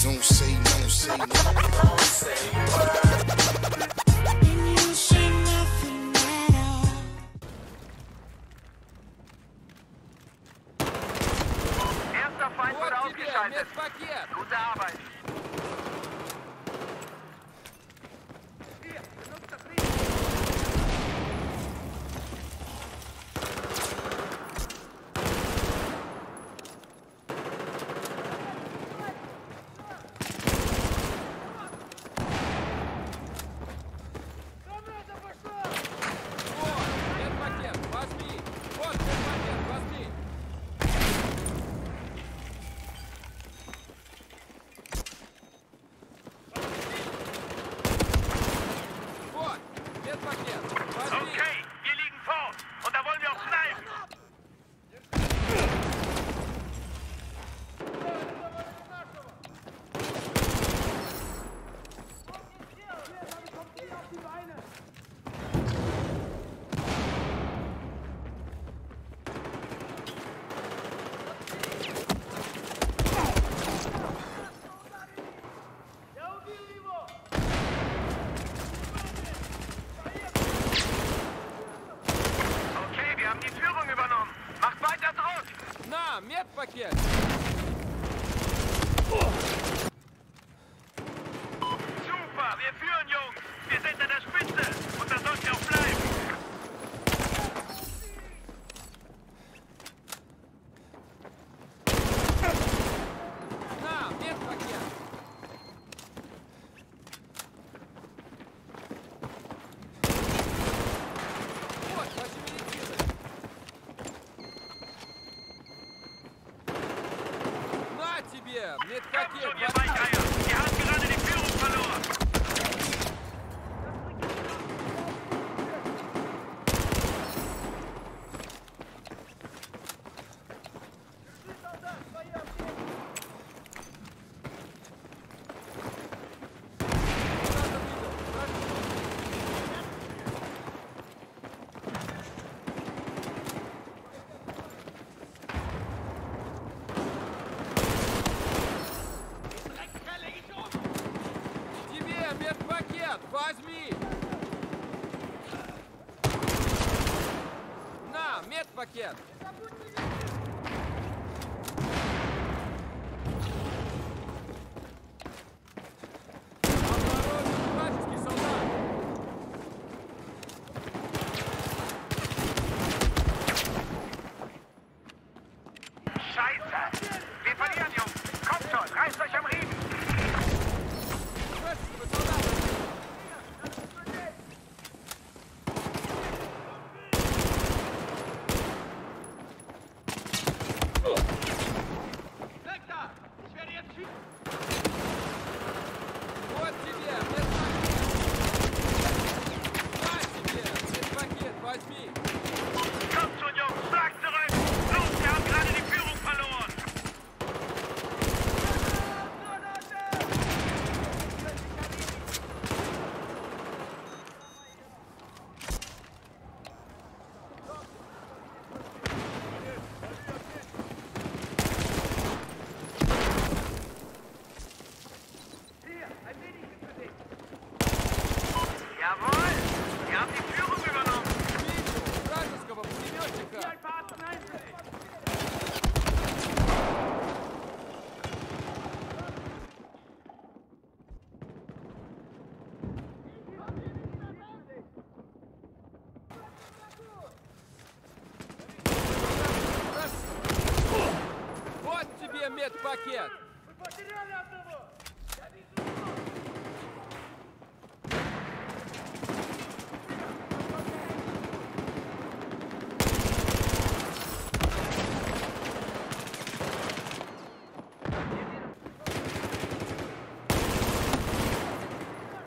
Don't say no, say no. Don't say no. And you say nothing at all. Erster Feind wurde ausgeschaltet. Gute Arbeit. Медпакет! Super, wir führen, Jungs! Wir sind an der Spitze und das sollte auch bleiben! Na, Medpakет! Вот, ваши медицины! Тебе! Нет, как я! Возьми! На, медпакет! Медпакет! Мы потеряли одного! Я вижу его!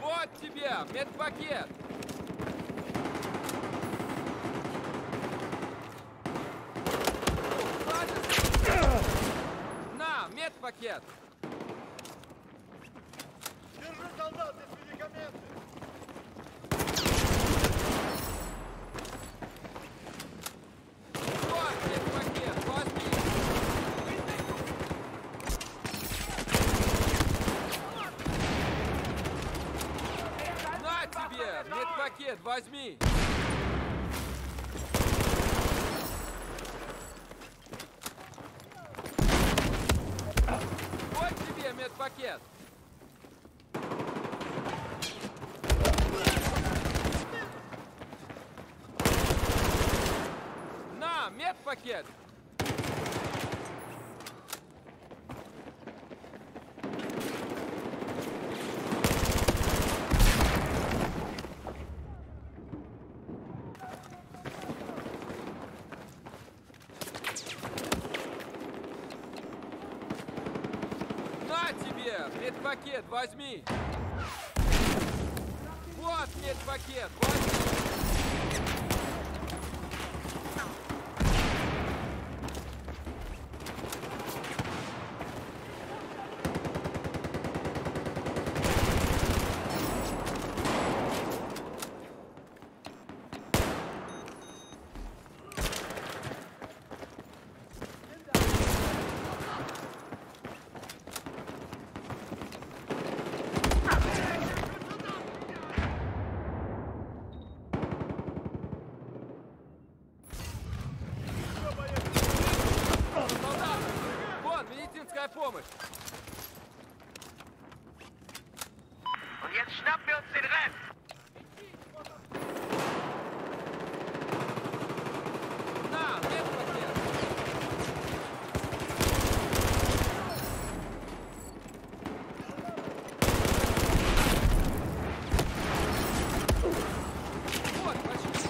Вот тебе! Медпакет! Пакет. Держи, солдат, здесь медикаменты. Вот здесь пакет, возьми. возьми! Вот тебе медпакет! На, медпакет! Медпакет, возьми! Вот медпакет, помощь. На, нет пакет. Вот, почти.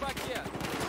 Пакет.